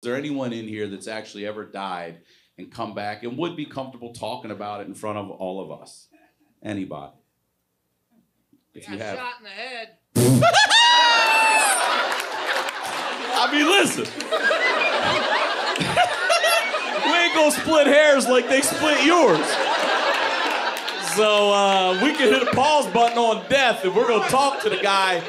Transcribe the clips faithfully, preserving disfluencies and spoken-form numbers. Is there anyone in here that's actually ever died and come back and would be comfortable talking about it in front of all of us? Anybody? If got you have shot in the head. I mean, listen. We ain't gonna split hairs like they split yours. So uh, we can hit a pause button on death, and we're gonna talk to the guy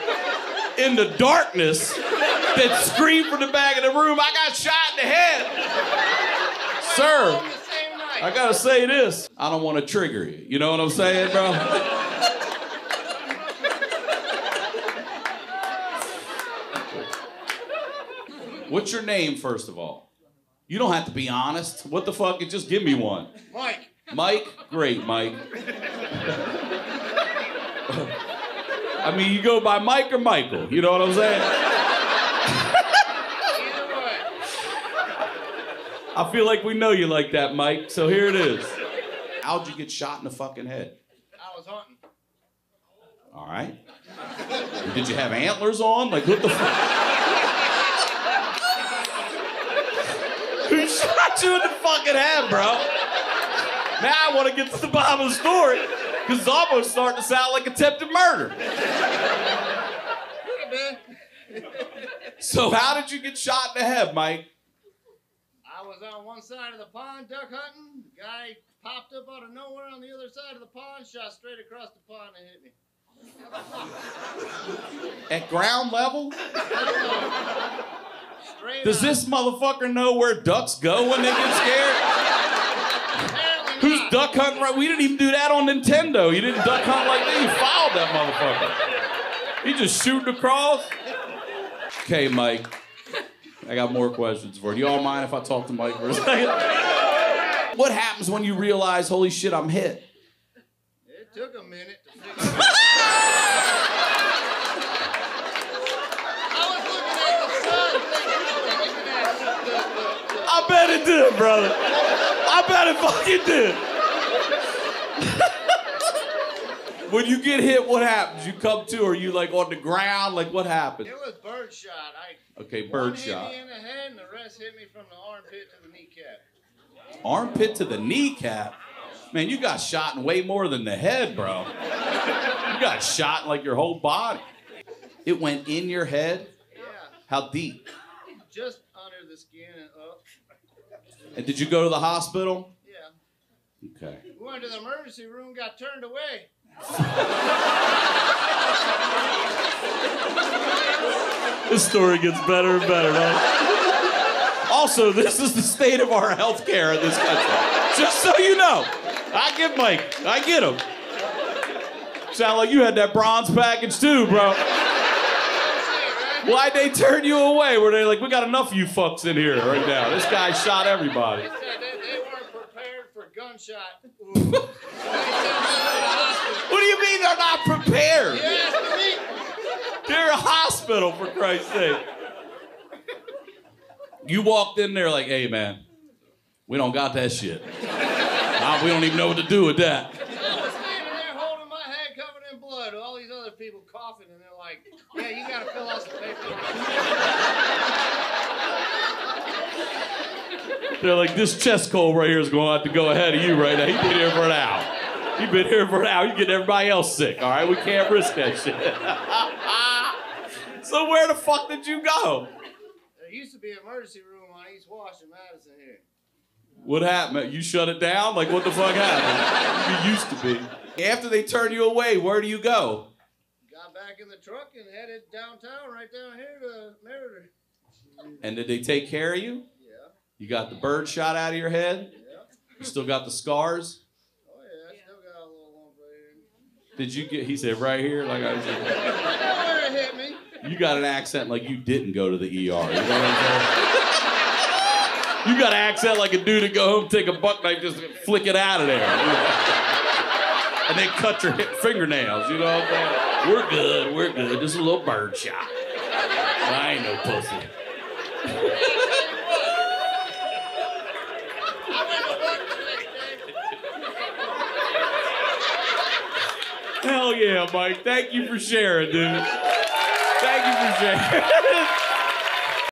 in the darkness that screamed from the back of the room, "I got shot in the head." Sir, I gotta say this. I don't wanna trigger you. You know what I'm saying, bro? What's your name, first of all? You don't have to be honest. What the fuck? Just give me one. Mike. Mike? Great, Mike. I mean, you go by Mike or Michael. You know what I'm saying? I feel like we know you like that, Mike, so here it is. How'd you get shot in the fucking head? I was hunting. All right. Did you have antlers on? Like, what the fuck? Who shot you in the fucking head, bro? Now I want to get to the bottom of the story, because it's almost starting to sound like attempted murder. So how did you get shot in the head, Mike? I was on one side of the pond duck hunting. The guy popped up out of nowhere on the other side of the pond, shot straight across the pond and hit me. At ground level? Straight Does up. This motherfucker know where ducks go when they get scared? Who's duck hunting right? We didn't even do that on Nintendo. You didn't duck hunt like that. You fouled that motherfucker. He just shooting across. Okay, Mike. I got more questions for you. Do you all mind if I talk to Mike for a second? What happens when you realize, holy shit, I'm hit? It took a minute to figure out. I was looking at the sun thinking I was looking at the... I bet it did, brother. I bet it fucking did. When you get hit, what happens? You come to, or you like on the ground? Like, what happens? It was birdshot. I... Okay, birdshot. One hit me in the head and the rest hit me from the armpit to the kneecap. Armpit to the kneecap? Man, you got shot in way more than the head, bro. You got shot in like your whole body. It went in your head? Yeah. How deep? Just under the skin and up. And did you go to the hospital? Yeah. Okay. We went to the emergency room, got turned away. This story gets better and better, right? Also, this is the state of our health care in this country. Just so you know. I get Mike. I get him. Sound like you had that bronze package too, bro. Why'd they turn you away? Were they like, we got enough of you fucks in here right now. This guy shot everybody. They said they weren't prepared for gunshot. What do you mean they're not prepared? You asked me. They're a hospital, for Christ's sake. You walked in there like, hey, man, we don't got that shit. I, we don't even know what to do with that. I was standing there holding my head covered in blood, all these other people coughing, and they're like, yeah, you got to fill out some paperwork. They're like, this chest cold right here is going to have to go ahead of you right now. He's been here for an hour. He's been here for an hour. You're getting everybody else sick, all right? We can't risk that shit. So where the fuck did you go? There used to be an emergency room on East Wash in Madison here. What happened? You shut it down? Like, what the fuck happened? You used to be. After they turn you away, where do you go? Got back in the truck and headed downtown, right down here to Merida. And did they take care of you? Yeah. You got the bird shot out of your head? Yeah. You still got the scars? Oh, yeah. I still got a little one right here. Did you get, he said, right here? Like I was like, hit me. You got an accent like you didn't go to the E R. You know what I'm saying? You got an accent like a dude to go home, take a buck knife, just flick it out of there. You know? And then cut your fingernails, you know what I'm saying? We're good, we're good. Just a little bird shot. I ain't no pussy. Hell yeah, Mike. Thank you for sharing, dude. Thank you for sharing.